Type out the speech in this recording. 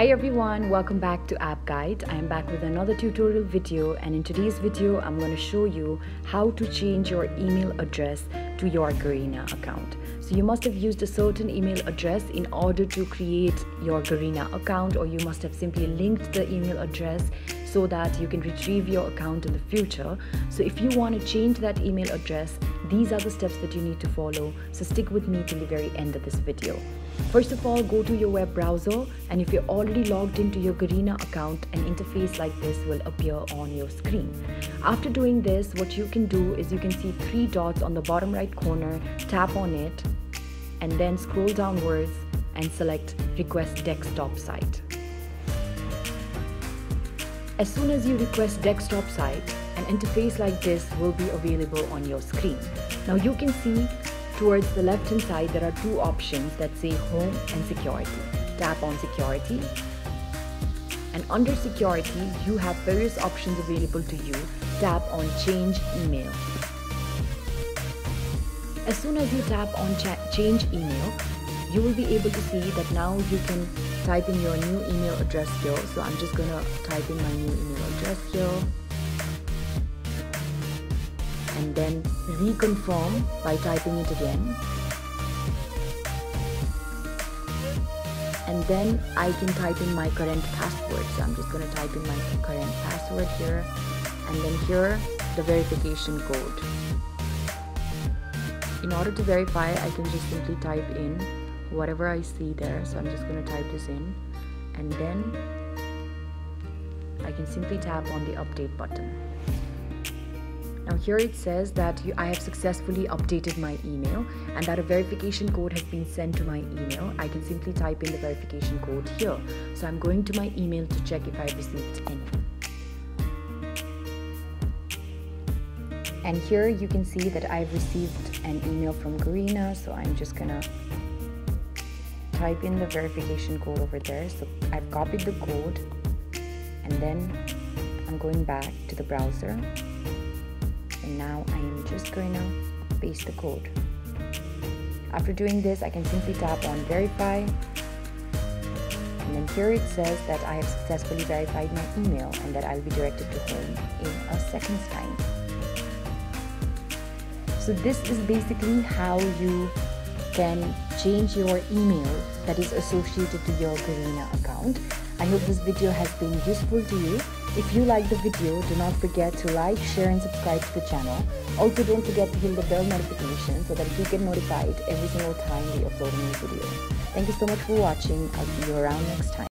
Hi everyone, welcome back to App Guide. I am back with another tutorial video, and in today's video I'm going to show you how to change your email address to your Garena account. So you must have used a certain email address in order to create your Garena account, or you must have simply linked the email address so that you can retrieve your account in the future. So if you want to change that email address, these are the steps that you need to follow, so stick with me till the very end of this video. First of all, go to your web browser, and if you're already logged into your Garena account, an interface like this will appear on your screen. After doing this, what you can do is you can see three dots on the bottom right corner, tap on it, and then scroll downwards and select Request Desktop Site. As soon as you request desktop site, an interface like this will be available on your screen. Now you can see towards the left hand side there are two options that say Home and Security. Tap on Security, and under Security you have various options available to you. Tap on Change Email. As soon as you tap on Change Email, you will be able to see that now you can type in your new email address here. So I'm just gonna type in my new email address here and then reconfirm by typing it again, and then I can type in my current password. So I'm just gonna type in my current password here, and then here the verification code. In order to verify, I can just simply type in whatever I see there. So I'm just going to type this in, and then I can simply tap on the update button. Now here it says that I have successfully updated my email and that a verification code has been sent to my email. I can simply type in the verification code here. So I'm going to my email to check if I received any. And here you can see that I've received an email from Garena, so I'm just gonna type in the verification code over there. So I've copied the code, and then I'm going back to the browser, and now I am just going to paste the code. After doing this, I can simply tap on verify, and then here it says that I have successfully verified my email and that I'll be directed to home in a second's time. So this is basically how you can change your email that is associated to your Garena account. I hope this video has been useful to you. If you like the video, do not forget to like, share and subscribe to the channel. Also, don't forget to hit the bell notification so that you get notified every single time we upload a new video. Thank you so much for watching. I'll see you around next time.